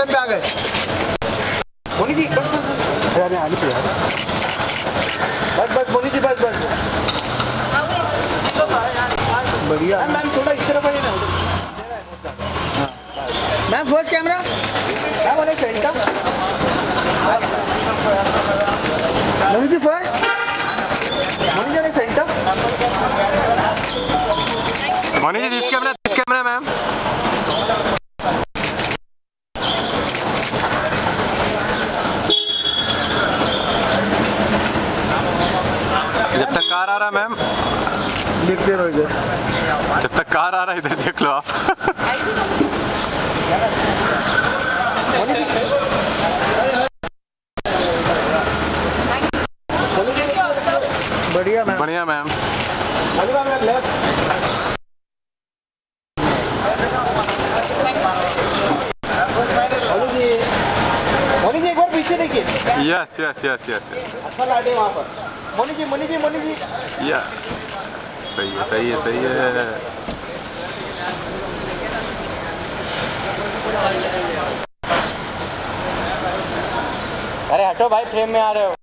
Time पे आ गए। मोनी जी बस बस, अरे आने पे बस बस मोनी जी बस बस बढ़िया। मैम थोड़ा इस तरफ आइए ना, मैम फर्स्ट कैमरा क्या बोले चाहिए था मोनी जी, फर्स्ट मोनी जी ने चाहिए था। Moni ji this camera ma'am जब तक कार आ रहा मैम देखते रहो इधर, जब तक कार आ रहा है इधर देख लो आप। बढ़िया मैम बढ़िया मैम। मोनी जी एक बार पीछे देखिए। यस यस यस यस अच्छा लाइट है वहाँ पर। मोनी जी मोनी जी मोनी जी या सही है सही है सही है। अरे हटो भाई फ्रेम में आ रहे हो।